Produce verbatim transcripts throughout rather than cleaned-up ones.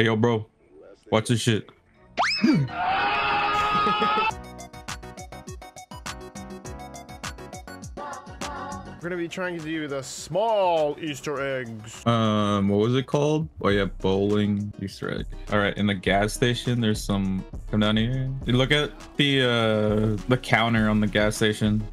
Hey, yo, bro. Watch this shit. We're gonna be trying to do the small Easter eggs. Um, what was it called? Oh yeah, bowling Easter egg. All right, in the gas station, there's some. Come down here. You look at the uh the counter on the gas station.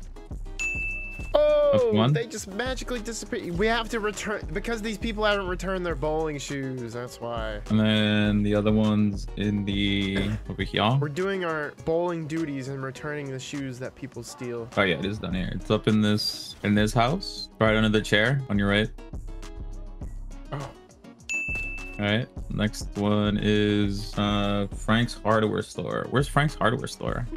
Oh, one. They just magically disappear. We have to return because these people haven't returned their bowling shoes. That's why. And then the other ones in the over here. We're doing our bowling duties and returning the shoes that people steal. Oh yeah, it is down here. It's up in this in this house, right under the chair on your right. Oh. All right. Next one is uh, Frank's Hardware Store. Where's Frank's Hardware Store?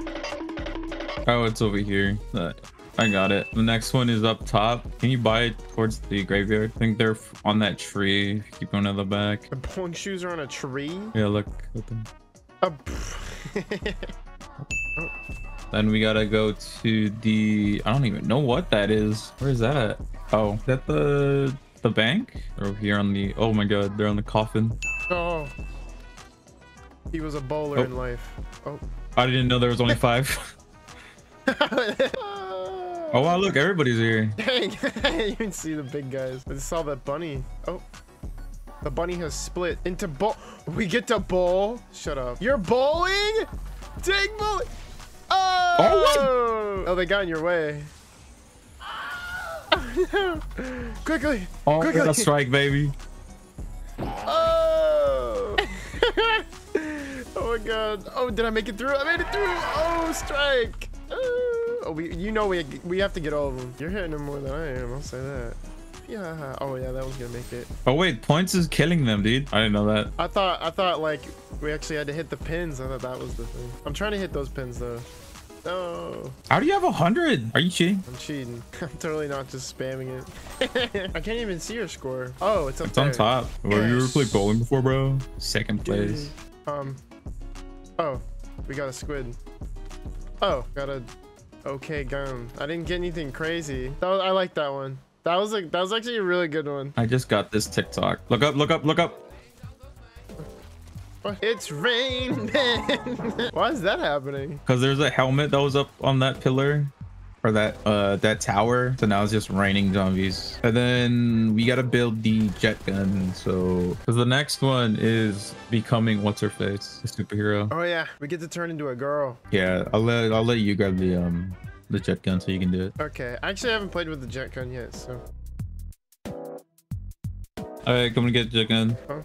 Oh, it's over here. Uh, I got it. The next one is up top. Can you buy it towards the graveyard? I think they're on that tree. Keep going to the back. The bowling shoes are on a tree? Yeah, look. At them. Oh. Then we gotta go to the... I don't even know what that is. Where is that at? Oh, is that the the bank? They're over here on the... Oh my god, they're on the coffin. Oh. He was a bowler oh. in life. Oh. I didn't know there was only five. Oh wow, look, everybody's here. Dang, I didn't even see the big guys. I just saw that bunny. Oh. The bunny has split into bowl. We get to bowl. Shut up. You're bowling? Dang bowling. Oh! Oh, what? Oh, they got in your way. Oh, no. Quickly. Oh, quickly. That's a strike, baby. Oh. Oh my god. Oh, did I make it through? I made it through. Oh, strike. Oh, we, you know we we have to get all of them. You're hitting them more than I am, I'll say that. Yeah. Oh yeah, that one's gonna make it. Oh wait, points is killing them, dude. I didn't know that. I thought I thought like we actually had to hit the pins. I thought that was the thing. I'm trying to hit those pins though. No. How do you have a hundred? Are you cheating? I'm cheating. I'm totally not just spamming it. I can't even see your score. Oh, it's up it's there. It's on top. Well, you ever played bowling before, bro? Second place. Um. Oh, we got a squid. Oh, got a. Okay, gum. I didn't get anything crazy. That was, I like that one. That was like that was actually a really good one. I just got this TikTok. Look up, look up, look up. It's rain, man. Why is that happening? Because there's a helmet that was up on that pillar, or that uh that tower. So now it's just raining zombies. And then we gotta build the jet gun. So because the next one is becoming what's her face, a superhero. Oh yeah, we get to turn into a girl. Yeah, I'll let I'll let you grab the um the jet gun so you can do it. Okay, actually, I actually haven't played with the jet gun yet, so. All right, come and get the jet gun. Oh.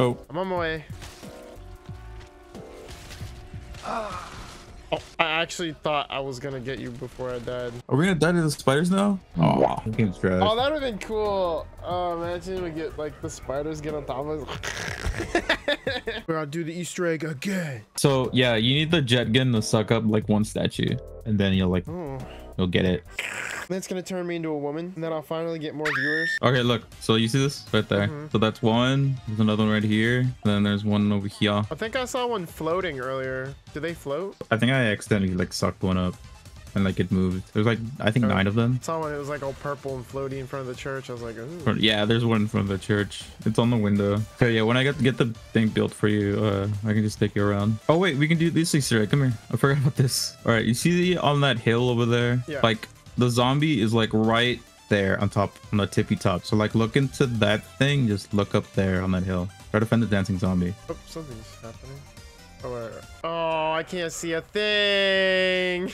Oh. I'm on my way. Ah. Oh, I actually thought I was gonna get you before I died. Are we gonna die to the spiders now? Oh, wow. That game's trash. Oh, that would've been cool. Oh, imagine we get like the spiders get on top of us. I'll do the Easter egg again. So yeah, you need the jet gun to suck up like one statue, and then you'll like oh. you'll get it. That's gonna turn me into a woman, and then I'll finally get more viewers. Okay, look. So you see this right there? Mm-hmm. So that's one. There's another one right here. And then there's one over here. I think I saw one floating earlier. Do they float? I think I accidentally like sucked one up, and like it moved. There's like I think oh. nine of them. I saw one. It was like all purple and floaty in front of the church. I was like, ooh. Yeah, there's one in front of the church. It's on the window. Okay, yeah. When I get to get the thing built for you, uh, I can just take you around. Oh wait, we can do this Easter egg. Come here. I forgot about this. All right, you see the on that hill over there? Yeah. Like. The zombie is like right there on top, on the tippy top. So like look into that thing, just look up there on that hill. Try to find the dancing zombie. Oh, something's happening. Oh, wait, wait. Oh, I can't see a thing.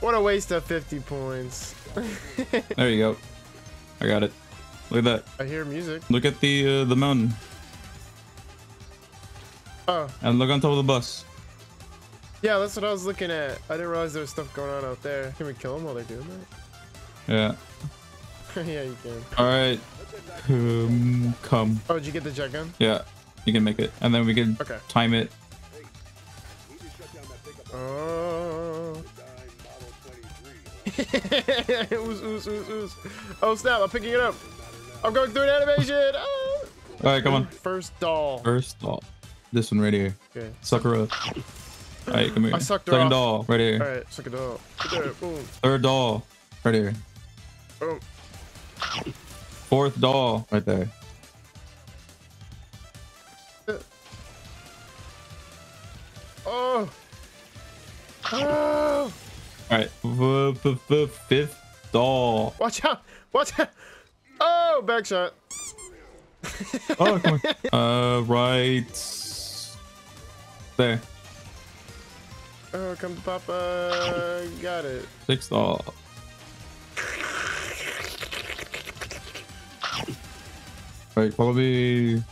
What a waste of fifty points. There you go. I got it. Look at that. I hear music. Look at the uh, the mountain. Oh. And look on top of the bus. Yeah, that's what I was looking at. I didn't realize there was stuff going on out there. Can we kill them while they're doing that? Yeah. Yeah, you can. All right. Um, come. Oh, did you get the jet gun? Yeah, you can make it. And then we can okay. time it. Oh. Ooze, ooze, ooze, ooze. Oh, snap. I'm picking it up. I'm going through an animation. Oh. All right, come on. First doll. First doll. This one right here. Okay. Sucker up. All right, come here. I sucked her Second off. doll, right here. All right, suck a doll. Third doll, right here. Boom. Fourth doll, right there. Oh. Oh. All right, the, the fifth doll. Watch out! Watch out! Oh, back shot. Oh, come on. Uh, right there. Oh, come to Papa. Got it. Sixth doll. All right, follow me.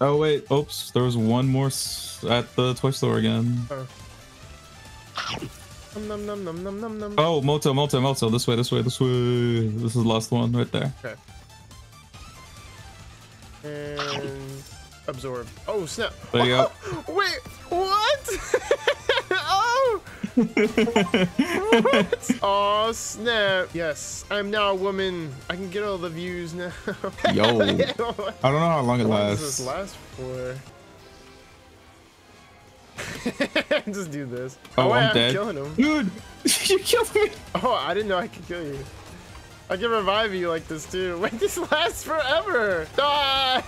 Oh wait, oops, there was one more s at the toy store again. Oh. Num, num, num, num, num, num, num. Oh, Moto, Moto, Moto, this way, this way, this way. This is the last one right there. Okay. And absorb. Oh, snap. There you oh, go. Wait, what? Oh! What? Oh, snap. Yes, I'm now a woman. I can get all the views now. Yo. I don't know how long it lasts. What does this last for? Just do this. Oh, oh I'm, I'm dead. Killing him. Dude, you killed me. Oh, I didn't know I could kill you. I can revive you like this too. Wait, this lasts forever. Die!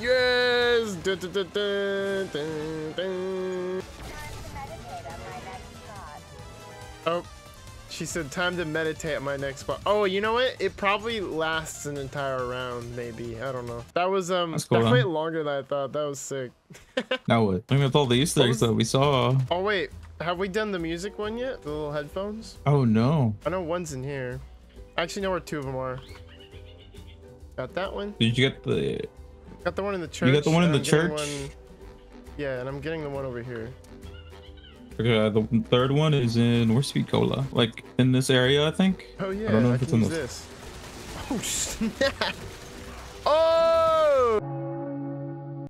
Yes! Dun, dun, dun, dun, dun, dun. Oh, she said time to meditate at my next spot. Oh, you know what? It probably lasts an entire round, maybe. I don't know. That was um cool, definitely huh? longer than I thought. That was sick. That was. I mean, with all the Easter eggs that we saw. Oh wait, have we done the music one yet? The little headphones? Oh no. I know one's in here. I actually know where two of them are. Got that one. Did you get the? Got the one in the church. You got the one in the I'm church. One... Yeah, and I'm getting the one over here. Okay, the third one is in where's Speed Cola? Like in this area, I think. Oh yeah, I don't know if I it's in this. Oh snap! Oh!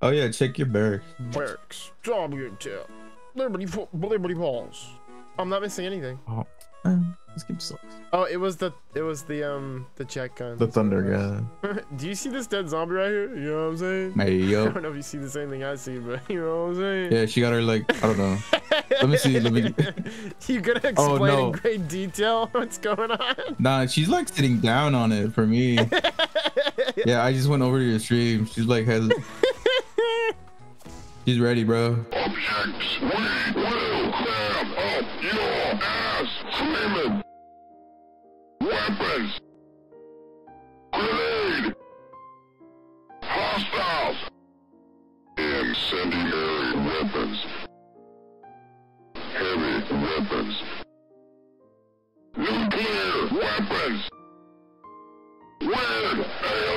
Oh yeah, check your barracks. Barracks. W two. Liberty Liberty Falls. I'm not missing anything. Oh, man, this game sucks. Oh, it was the it was the um the check gun. The Thunder Gun. Do you see this dead zombie right here? You know what I'm saying? Hey, yo. I don't know if you see the same thing I see, but you know what I'm saying? Yeah, she got her like I don't know. Let me see. Let me. You gonna explain oh, no. in great detail what's going on? Nah, she's like sitting down on it for me. Yeah, I just went over to your stream. She's like has. She's ready, bro. Objects, we will grab up your ass, screaming. Weapons, grenade, hostiles, incendiary weapons. Heavy weapons. Nuclear weapons. Weird